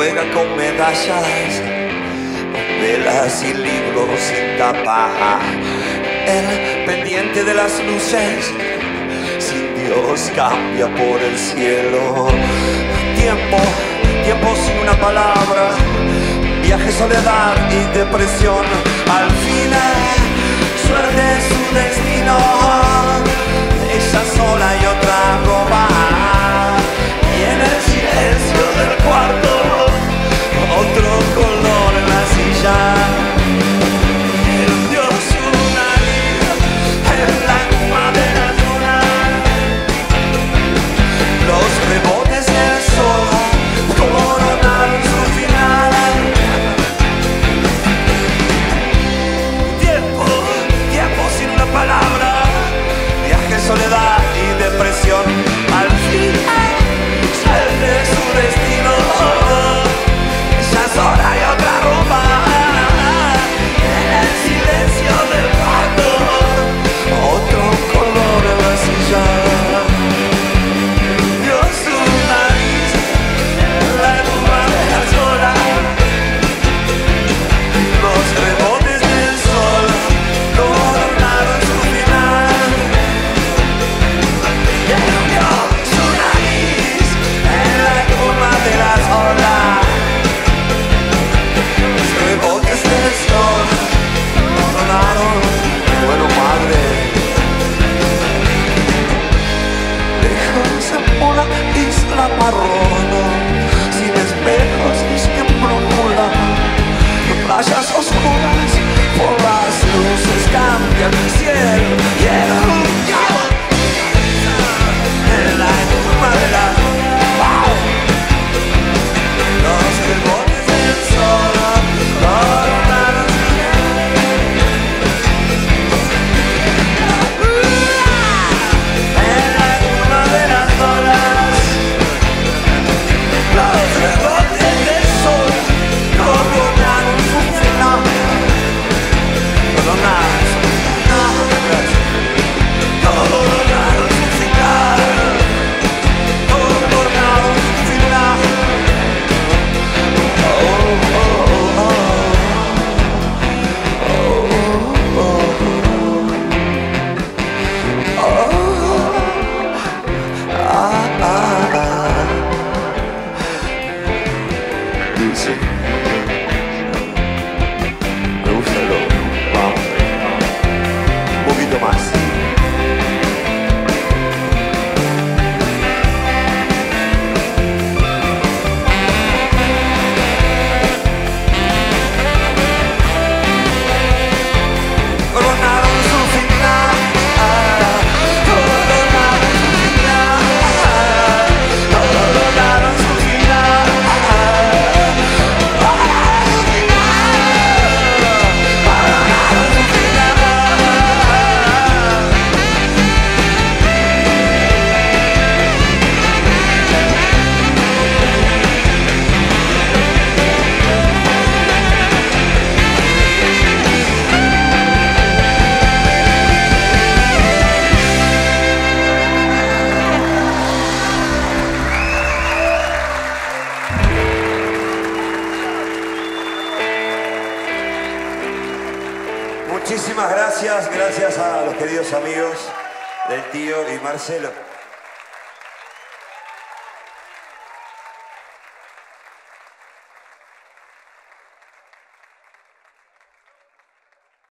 juega con medallas, papelas y libros sin tapa. El pendiente de las luces, sin Dios, cambia por el cielo. Tiempo, tiempo sin una palabra, viaje, soledad y depresión. Al final, suerte es su destino, ella sola y otra roba. Y en el silencio del cuarto, otro color en la silla. Muchísimas gracias, gracias a los queridos amigos del tío y Marcelo.